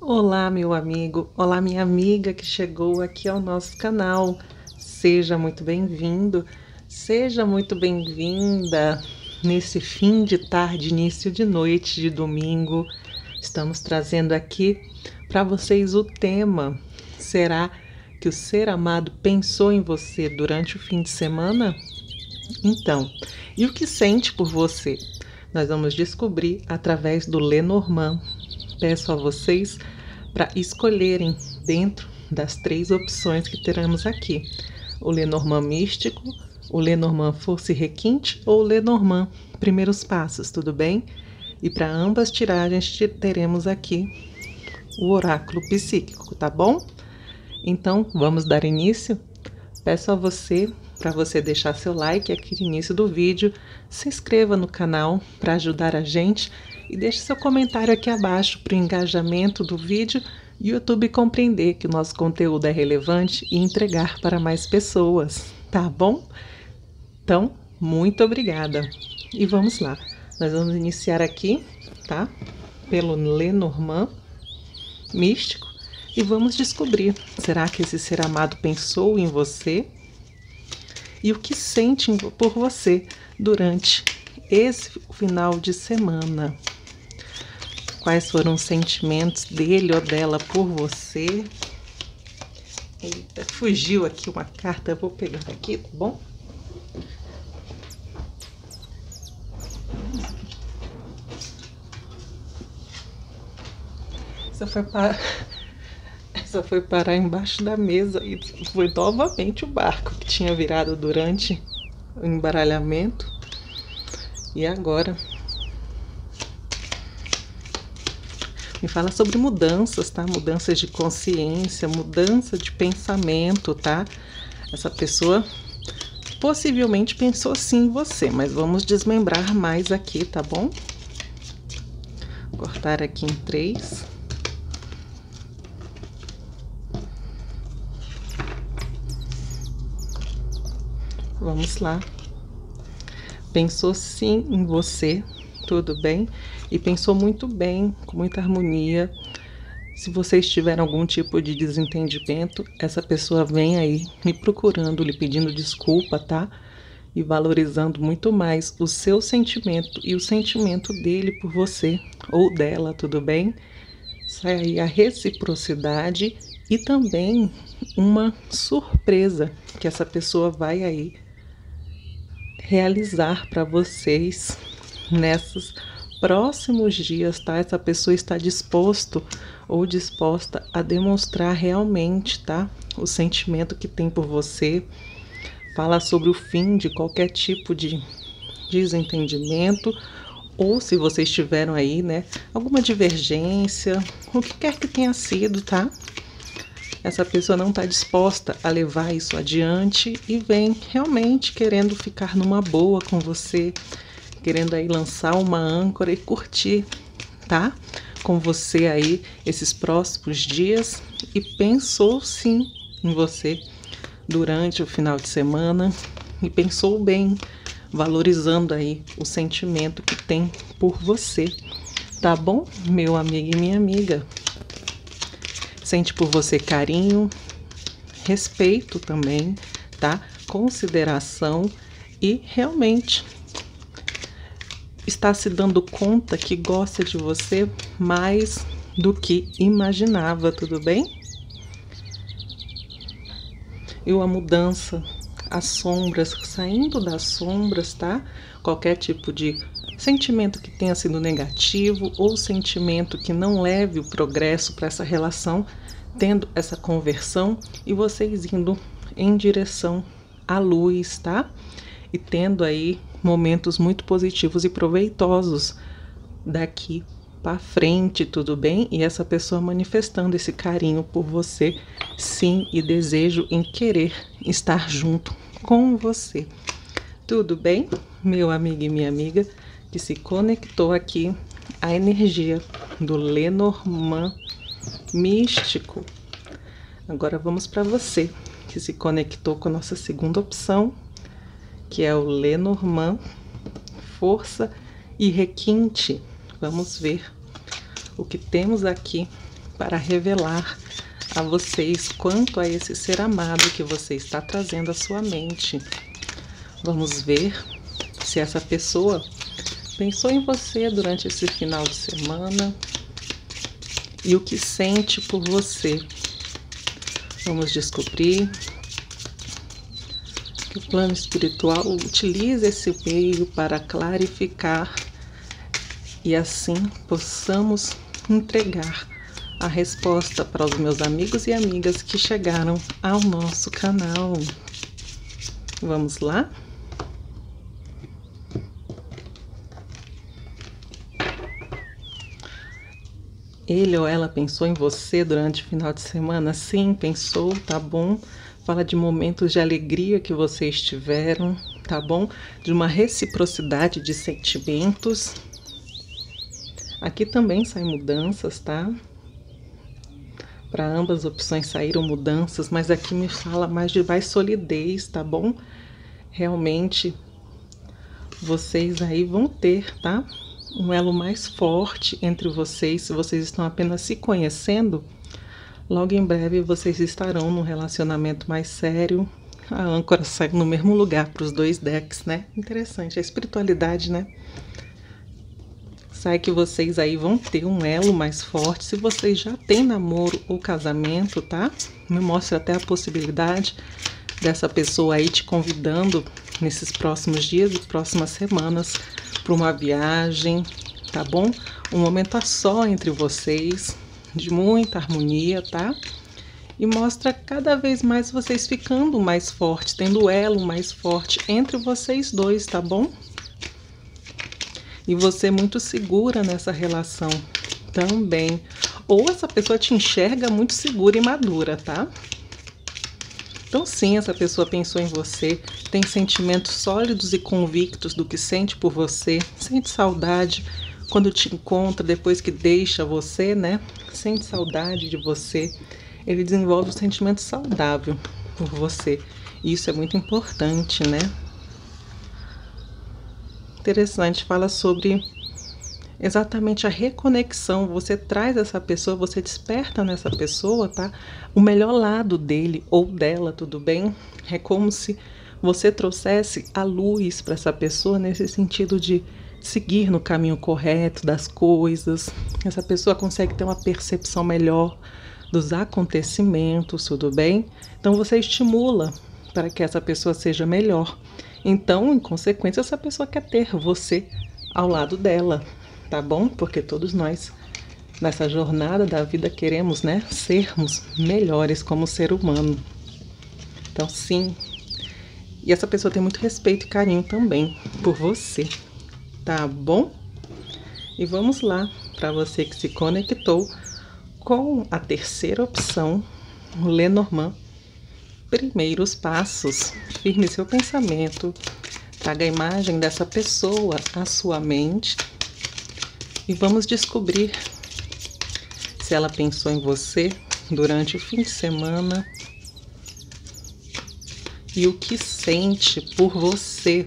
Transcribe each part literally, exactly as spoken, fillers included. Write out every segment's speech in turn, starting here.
Olá meu amigo, olá minha amiga que chegou aqui ao nosso canal. Seja muito bem-vindo, seja muito bem-vinda. Nesse fim de tarde, início de noite de domingo, estamos trazendo aqui para vocês o tema. Será que o ser amado pensou em você durante o fim de semana? Então, e o que sente por você? Nós vamos descobrir através do Lenormand. Peço a vocês para escolherem dentro das três opções que teremos aqui: o Lenormand místico, o Lenormand força e requinte ou o Lenormand primeiros passos, tudo bem? E para ambas tiragens teremos aqui o oráculo psíquico, tá bom? Então vamos dar início. Peço a você para você deixar seu like aqui no início do vídeo, se inscreva no canal para ajudar a gente e deixe seu comentário aqui abaixo para o engajamento do vídeo e o YouTube compreender que o nosso conteúdo é relevante e entregar para mais pessoas, tá bom? Então, muito obrigada! E vamos lá, nós vamos iniciar aqui, tá? Pelo Lenormand místico e vamos descobrir, será que esse ser amado pensou em você? E o que sente por você durante esse final de semana? Quais foram os sentimentos dele ou dela por você? Eita, fugiu aqui uma carta, eu vou pegar aqui, tá bom? Essa foi para... Essa foi parar embaixo da mesa e foi novamente o barco que tinha virado durante o embaralhamento. E agora? Me fala sobre mudanças, tá? Mudanças de consciência, mudança de pensamento, tá? Essa pessoa possivelmente pensou sim em você, mas vamos desmembrar mais aqui, tá bom? Vou cortar aqui em três. Vamos lá, pensou sim em você, tudo bem? E pensou muito bem, com muita harmonia. Se vocês tiverem algum tipo de desentendimento, essa pessoa vem aí me procurando, lhe pedindo desculpa, tá? E valorizando muito mais o seu sentimento e o sentimento dele por você ou dela, tudo bem? Sai aí a reciprocidade e também uma surpresa que essa pessoa vai aí realizar para vocês nesses próximos dias, tá? Essa pessoa está disposto ou disposta a demonstrar realmente, tá? O sentimento que tem por você, falar sobre o fim de qualquer tipo de desentendimento ou se vocês tiveram aí, né? Alguma divergência, o que quer que tenha sido, tá? Essa pessoa não está disposta a levar isso adiante e vem realmente querendo ficar numa boa com você, querendo aí lançar uma âncora e curtir, tá? Com você aí esses próximos dias e pensou sim em você durante o final de semana e pensou bem, valorizando aí o sentimento que tem por você, tá bom, meu amigo e minha amiga? Sente por você carinho, respeito também, tá? Consideração e realmente está se dando conta que gosta de você mais do que imaginava, tudo bem? E uma mudança, as sombras, saindo das sombras, tá? Qualquer tipo de sentimento que tenha sido negativo ou sentimento que não leve o progresso para essa relação, tendo essa conversão e vocês indo em direção à luz, tá? E tendo aí momentos muito positivos e proveitosos daqui para frente, tudo bem? E essa pessoa manifestando esse carinho por você, sim, e desejo em querer estar junto com você. Tudo bem, meu amigo e minha amiga, que se conectou aqui à energia do Lenormand místico. Agora vamos para você, que se conectou com a nossa segunda opção, que é o Lenormand força e requinte. Vamos ver o que temos aqui para revelar a vocês quanto a esse ser amado que você está trazendo à sua mente. Vamos ver se essa pessoa pensou em você durante esse final de semana e o que sente por você. Vamos descobrir que o plano espiritual utiliza esse meio para clarificar e assim possamos entregar a resposta para os meus amigos e amigas que chegaram ao nosso canal. Vamos lá? Ele ou ela pensou em você durante o final de semana? Sim, pensou, tá bom. Fala de momentos de alegria que vocês tiveram, tá bom? De uma reciprocidade de sentimentos. Aqui também saem mudanças, tá? Para ambas as opções saíram mudanças, mas aqui me fala mais de mais solidez, tá bom? Realmente, vocês aí vão ter, tá? Um elo mais forte entre vocês, se vocês estão apenas se conhecendo, logo em breve vocês estarão num relacionamento mais sério. A âncora sai no mesmo lugar para os dois decks, né? Interessante, a espiritualidade, né? Sai que vocês aí vão ter um elo mais forte, se vocês já têm namoro ou casamento, tá? Me mostra até a possibilidade dessa pessoa aí te convidando nesses próximos dias e próximas semanas para uma viagem, tá bom? Um momento a só entre vocês, de muita harmonia, tá? E mostra cada vez mais vocês ficando mais fortes, tendo elo mais forte entre vocês dois, tá bom? E você é muito segura nessa relação também. Ou essa pessoa te enxerga muito segura e madura, tá? Então sim, essa pessoa pensou em você, tem sentimentos sólidos e convictos do que sente por você, sente saudade quando te encontra, depois que deixa você, né? Sente saudade de você, ele desenvolve um sentimento saudável por você. Isso é muito importante, né? Interessante, fala sobre exatamente a reconexão, você traz essa pessoa, você desperta nessa pessoa, tá? O melhor lado dele ou dela, tudo bem? É como se você trouxesse a luz para essa pessoa nesse sentido de seguir no caminho correto das coisas. Essa pessoa consegue ter uma percepção melhor dos acontecimentos, tudo bem? Então você estimula para que essa pessoa seja melhor. Então, em consequência, essa pessoa quer ter você ao lado dela, tá bom? Porque todos nós, nessa jornada da vida, queremos, né, sermos melhores como ser humano. Então, sim. E essa pessoa tem muito respeito e carinho também por você, tá bom? E vamos lá, para você que se conectou com a terceira opção, o Lenormand. Primeiros passos, firme seu pensamento, traga a imagem dessa pessoa à sua mente e vamos descobrir se ela pensou em você durante o fim de semana e o que sente por você.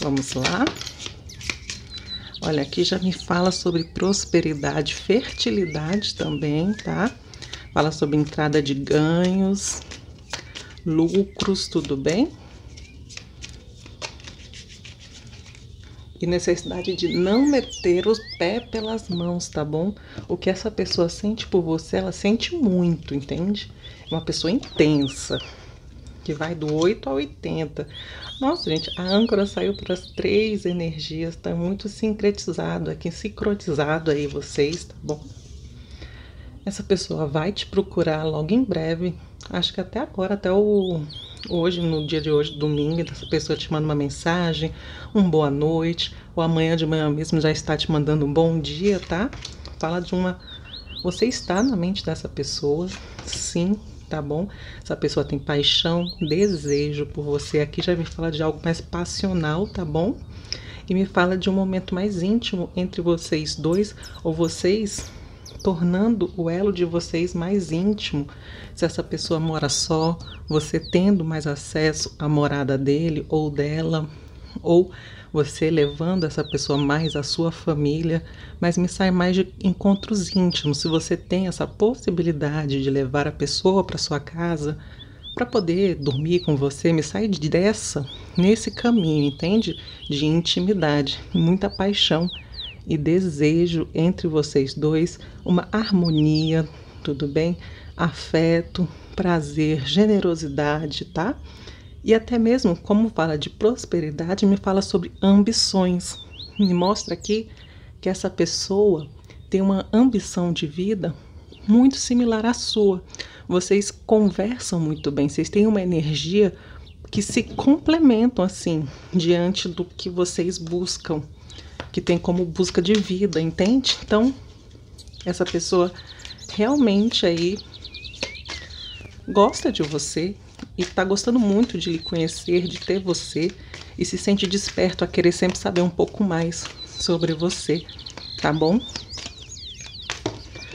Vamos lá? Olha, aqui já me fala sobre prosperidade, fertilidade também, tá? Fala sobre entrada de ganhos, lucros, tudo bem? E necessidade de não meter os pés pelas mãos, tá bom? O que essa pessoa sente por você, ela sente muito, entende? É uma pessoa intensa, que vai do oito ao oitenta. Nossa, gente, a âncora saiu para as três energias, tá muito sincretizado aqui, sincronizado aí vocês, tá bom? Essa pessoa vai te procurar logo em breve. Acho que até agora, até o, hoje, no dia de hoje, domingo, essa pessoa te manda uma mensagem, um boa noite, ou amanhã de manhã mesmo já está te mandando um bom dia, tá? Fala de uma... Você está na mente dessa pessoa, sim, tá bom? Essa pessoa tem paixão, desejo por você. Aqui já me fala de algo mais passional, tá bom? E me fala de um momento mais íntimo entre vocês dois, ou vocês... tornando o elo de vocês mais íntimo. Se essa pessoa mora só, você tendo mais acesso à morada dele ou dela, ou você levando essa pessoa mais à sua família, mas me sai mais de encontros íntimos. Se você tem essa possibilidade de levar a pessoa para sua casa para poder dormir com você, me sai dessa, nesse caminho, entende? De intimidade, muita paixão e desejo entre vocês dois, uma harmonia, tudo bem? Afeto, prazer, generosidade, tá? E até mesmo, como fala de prosperidade, me fala sobre ambições. Me mostra aqui que essa pessoa tem uma ambição de vida muito similar à sua. Vocês conversam muito bem, vocês têm uma energia que se complementam, assim, diante do que vocês buscam, que tem como busca de vida, entende? Então, essa pessoa realmente aí gosta de você e está gostando muito de lhe conhecer, de ter você, e se sente desperto a querer sempre saber um pouco mais sobre você, tá bom?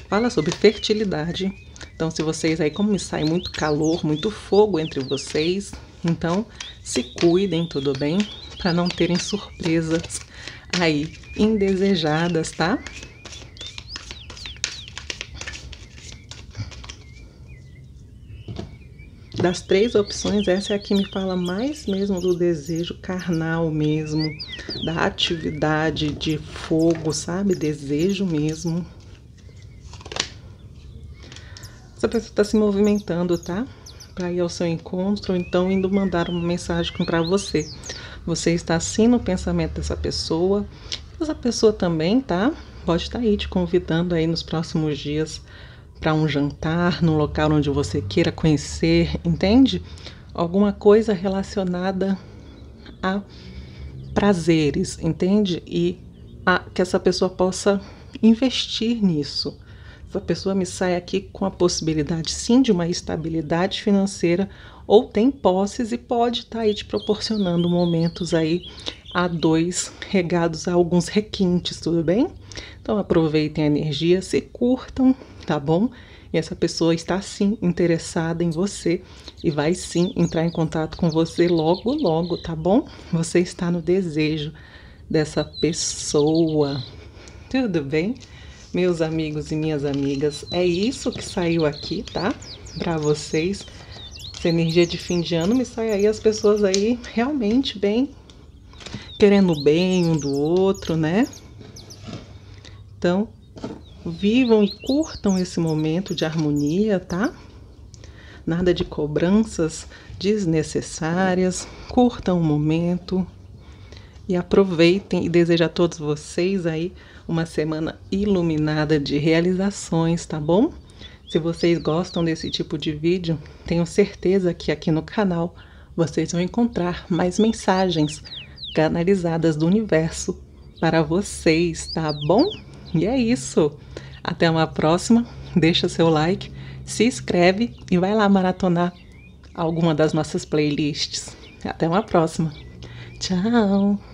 Fala sobre fertilidade. Então, se vocês aí, como me sai muito calor, muito fogo entre vocês, então se cuidem, tudo bem? Para não terem surpresas aí indesejadas, tá? Das três opções, essa é a que me fala mais mesmo do desejo carnal mesmo, da atividade de fogo, sabe? Desejo mesmo. Essa pessoa está se movimentando, tá? Para ir ao seu encontro, ou então indo mandar uma mensagem para você. Você está assim no pensamento dessa pessoa. Essa pessoa também, tá? Pode estar aí te convidando aí nos próximos dias para um jantar, num local onde você queira conhecer, entende? Alguma coisa relacionada a prazeres, entende? E a, que essa pessoa possa investir nisso. Essa pessoa me sai aqui com a possibilidade, sim, de uma estabilidade financeira, ou tem posses e pode estar aí te proporcionando momentos aí a dois, regados a alguns requintes, tudo bem? Então aproveitem a energia, se curtam, tá bom? E essa pessoa está sim interessada em você e vai sim entrar em contato com você logo logo, tá bom? Você está no desejo dessa pessoa, tudo bem? Meus amigos e minhas amigas, é isso que saiu aqui, tá? Pra vocês, essa energia de fim de ano me sai aí as pessoas aí realmente bem, querendo bem um do outro, né? Então, vivam e curtam esse momento de harmonia, tá? Nada de cobranças desnecessárias, curtam o momento e aproveitem, e desejo a todos vocês aí uma semana iluminada de realizações, tá bom? Se vocês gostam desse tipo de vídeo, tenho certeza que aqui no canal vocês vão encontrar mais mensagens canalizadas do universo para vocês, tá bom? E é isso. Até uma próxima. Deixa seu like, se inscreve e vai lá maratonar alguma das nossas playlists. Até uma próxima. Tchau!